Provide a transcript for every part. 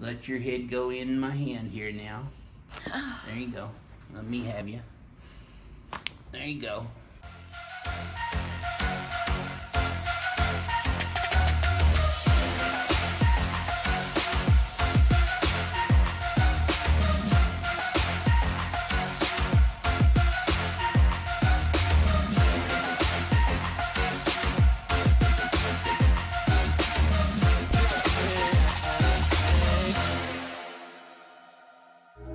Let your head go in my hand here now. There you go. Let me have you. There you go.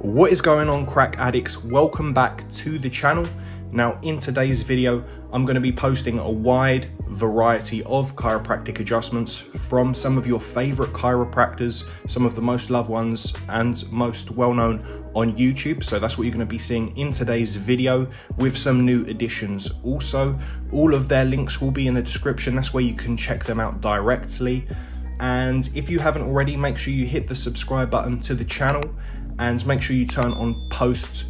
What is going on, crack addicts? Welcome back to the channel. Now, in today's video, I'm going to be posting a wide variety of chiropractic adjustments from some of your favorite chiropractors, some of the most loved ones and most well-known on YouTube. So that's what you're going to be seeing in today's video, with some new additions also. All of their links will be in the description. That's where you can check them out directly. And if you haven't already, make sure you hit the subscribe button to the channel and make sure you turn on post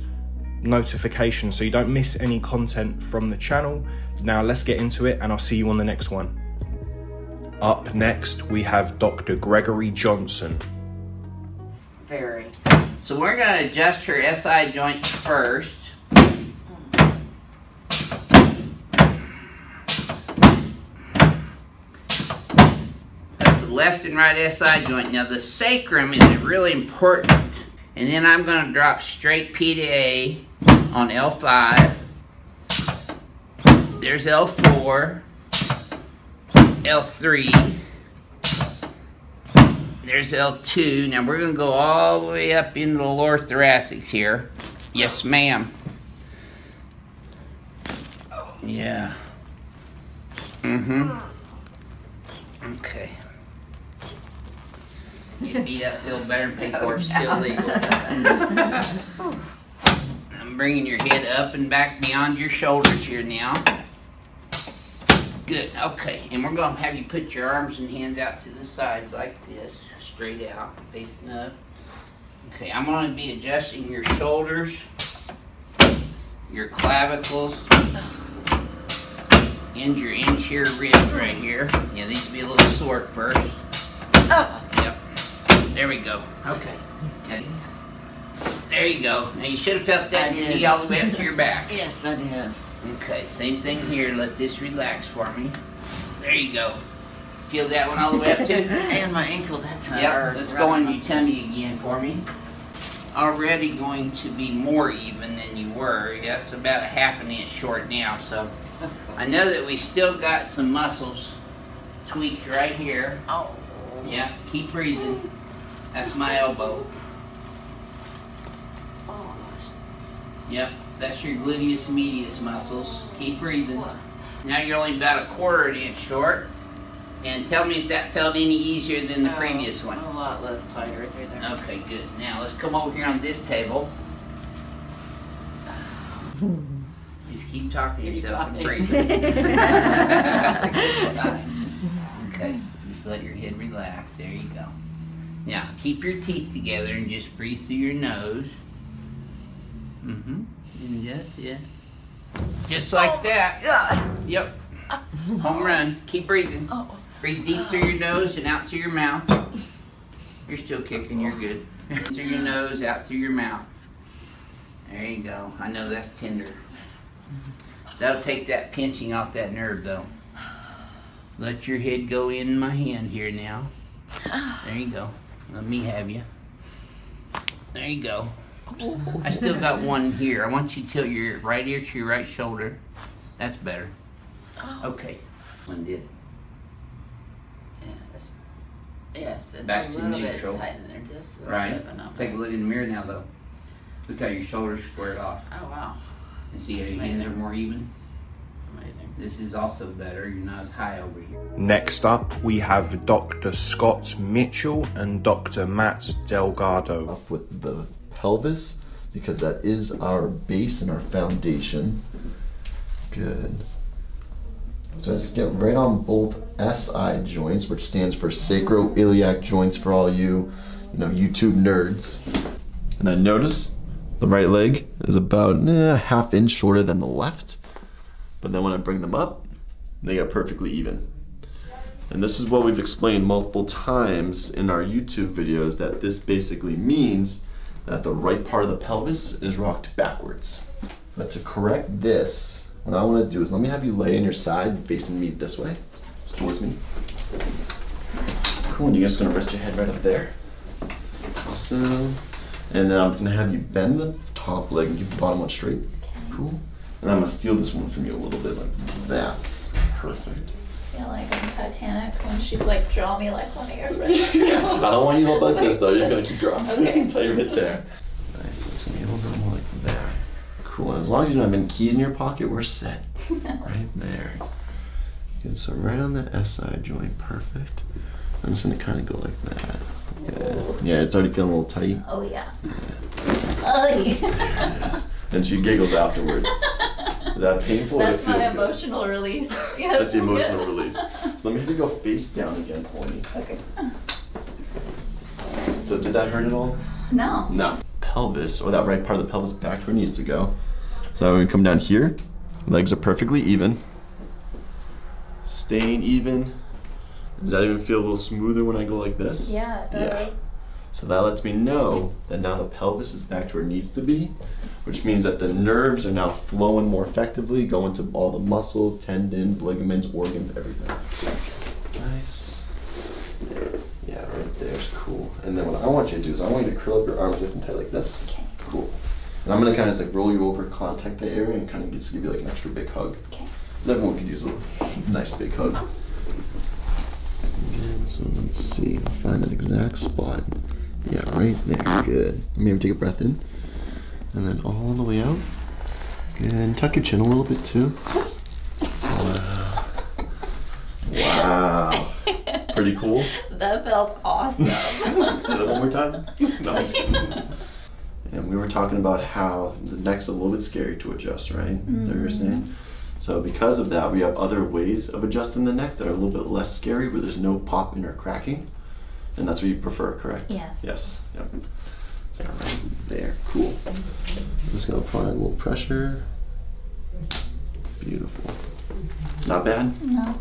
notifications so you don't miss any content from the channel. Now let's get into it, and I'll see you on the next one. Up next, we have Dr. Gregory Johnson. Very. So we're going to adjust your SI joint first. That's the left and right SI joint. Now the sacrum is really important. And then I'm going to drop straight PDA on L5. There's L4. L3. There's L2. Now we're going to go all the way up into the lower thoracics here. Yes, ma'am. Yeah. Mm-hmm. Okay. Get beat up, feel better, and pay for it, still legal. I'm bringing your head up and back beyond your shoulders here now. Good, okay. And we're going to have you put your arms and hands out to the sides like this, straight out, facing up. Okay, I'm going to be adjusting your shoulders, your clavicles, and your anterior ribs right here. Yeah, these will be a little sore at first. Oh. There we go. Okay. Okay. There you go. Now you should have felt that in your knee all the way up to your back. Yes, I did. Okay, same thing here. Let this relax for me. There you go. Feel that one all the way up too? And my ankle that time. Yep, let's go on your tummy again for me. Already going to be more even than you were. That's about a half an inch short now, so I know that we still got some muscles tweaked right here. Oh. Yeah, keep breathing. That's my elbow. Yep, that's your gluteus medius muscles. Keep breathing. Now you're only about a quarter of an inch short. And tell me if that felt any easier than the previous one. A lot less tight right there. Okay, good. Now let's come over here on this table. Just keep talking to yourself and breathing. Okay, just let your head relax. There you go. Now, keep your teeth together and just breathe through your nose. Mm-hmm. And just, yeah. Just like that. God. Yep. Home run. Keep breathing. Oh. Breathe deep through your nose and out through your mouth. You're still kicking. You're good. Through your nose, out through your mouth. There you go. I know that's tender. That'll take that pinching off that nerve, though. Let your head go in my hand here now. There you go. Let me have you. There you go. Oops. I still got one here. I want you to tilt your right ear to your right shoulder. That's better. Okay. One did. Yes. Yes. It's back to neutral. Bit tight in there, just right. Take a look in the mirror now, though. Look how your shoulders squared off. Oh wow. And see how your hands are more even. Amazing. This is also better. You're not as high over here. Next up, we have Dr. Scott Mitchell and Dr. Matt Delgado. Off with the pelvis, because that is our base and our foundation. Good. So let's get right on both SI joints, which stands for sacroiliac joints for all you YouTube nerds. And I notice the right leg is about a half inch shorter than the left. But then when I bring them up, they are perfectly even. And this is what we've explained multiple times in our YouTube videos, that this basically means that the right part of the pelvis is rocked backwards. But to correct this, what I want to do is let me have you lay on your side facing me this way, just towards me. Cool, and you're just going to rest your head right up there. So, and then I'm going to have you bend the top leg and keep the bottom one straight. Cool. And I'm going to steal this one from you a little bit like that. Perfect. I feel like I'm Titanic when she's like, draw me like one of your friends. I don't want you to look like this though, you're just going to keep your arms okay until you're right there. Alright, so it's going to be a little bit more like there. Cool, and as long as you don't have any keys in your pocket, we're set. Right there. Good, so right on the SI joint, perfect. I'm just going to kind of go like that. Yeah, yeah, it's already feeling a little tight. Oh yeah. Oh yeah. And she giggles afterwards. Is that painful? That's my emotional release. Yes, that's the emotional release. So let me have you go face down again for me. Okay. So did that hurt at all? No. No. Pelvis, or that right part of the pelvis back to where it needs to go. So we come down here. Legs are perfectly even. Staying even. Does that even feel a little smoother when I go like this? Yeah, it does. Yeah. So that lets me know that now the pelvis is back to where it needs to be, which means that the nerves are now flowing more effectively, going to all the muscles, tendons, ligaments, organs, everything. Nice. Yeah, right there is cool. And then what I want you to do is I want you to curl up your arms nice and tight like this. Okay. Cool. And I'm gonna kind of just like roll you over, contact the area, and kind of just give you like an extra big hug. Okay. Because everyone could use a nice big hug. And so let's see, find that exact spot. Yeah, right there, good. Maybe take a breath in, and then all the way out. Good, and tuck your chin a little bit too. Wow. Wow. Pretty cool. That felt awesome. Say that one more time? No, I'm just kidding. And we were talking about how the neck's a little bit scary to adjust, right? Is that what you're saying? So because of that, we have other ways of adjusting the neck that are a little bit less scary, where there's no popping or cracking. And that's what you prefer, correct? Yes. Yes. Yep. So right there. Cool. I'm just going to apply a little pressure. Beautiful. Not bad? No.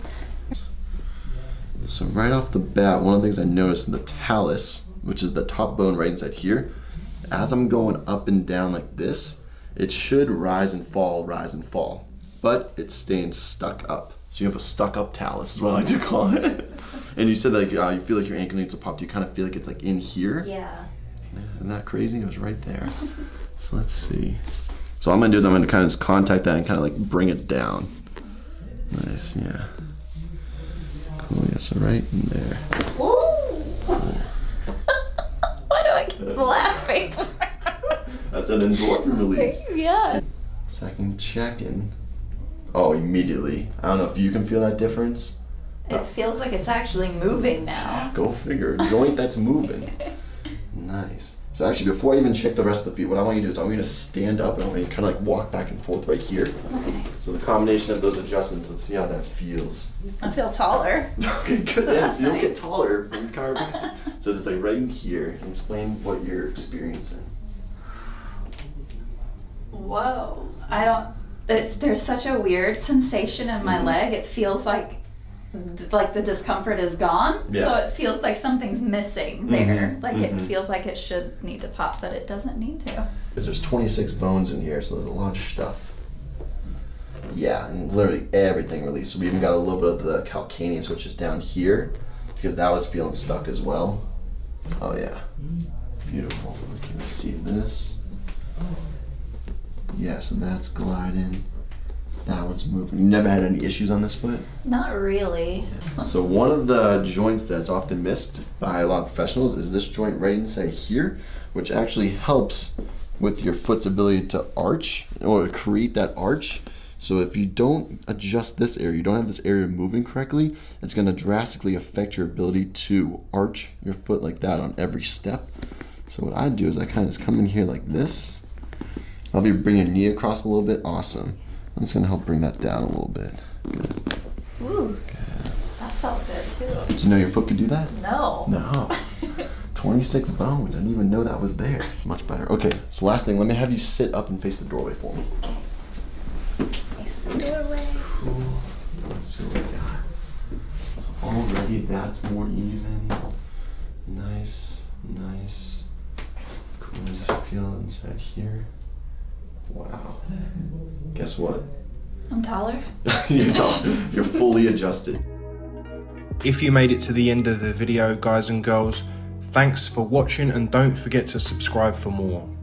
So right off the bat, one of the things I noticed in the talus, which is the top bone right inside here, as I'm going up and down like this, it should rise and fall, rise and fall. But it's staying stuck up. So you have a stuck up talus is what I like to call it. And you said like you feel like your ankle needs to pop. Do you kind of feel like it's like in here? Yeah. Isn't that crazy? It was right there. So let's see. So all I'm gonna do is I'm gonna kind of just contact that and kind of like bring it down. Nice, yeah. Cool, yeah, so right in there. Ooh. Why do I keep laughing? That's an endorphin release. Yeah. Second check-in. Oh, immediately. I don't know if you can feel that difference. It feels like it's actually moving now. Go figure, a joint that's moving. Nice. So actually, before I even check the rest of the feet, what I want you to do is I'm gonna stand up and I'm gonna kind of like walk back and forth right here. Okay. So the combination of those adjustments, let's see how that feels. I feel taller. Okay, good. So yeah, so you don't get taller from the chiropractor. So just like right in here, and explain what you're experiencing. Whoa, I don't. There's such a weird sensation in my leg. It feels like the discomfort is gone. Yeah. So it feels like something's missing there. Like it feels like it should need to pop, but it doesn't need to. Because there's 26 bones in here, so there's a lot of stuff. Yeah, and literally everything released. So we even got a little bit of the calcaneus, which is down here, because that was feeling stuck as well. Oh yeah, beautiful. Can you see this? Yeah, so that's gliding. That one's moving. You never had any issues on this foot? Not really. Yeah. So one of the joints that's often missed by a lot of professionals is this joint right inside here, which actually helps with your foot's ability to arch or create that arch. So if you don't adjust this area, you don't have this area moving correctly, it's going to drastically affect your ability to arch your foot like that on every step. So what I do is I kind of just come in here like this. I'll be bringing your knee across a little bit. Awesome. I'm just going to help bring that down a little bit. Good. Ooh, good. That felt good too. Did you know your foot could do that? No. No. 26 bones. I didn't even know that was there. Much better. Okay, so last thing, let me have you sit up and face the doorway for me. Okay. Face the doorway. Cool. Let's see what we got. already that's more even. Nice, nice. Cool as I feel inside here. Wow. Guess what? I'm taller. You're taller. You're fully adjusted. If you made it to the end of the video, guys and girls, thanks for watching and don't forget to subscribe for more.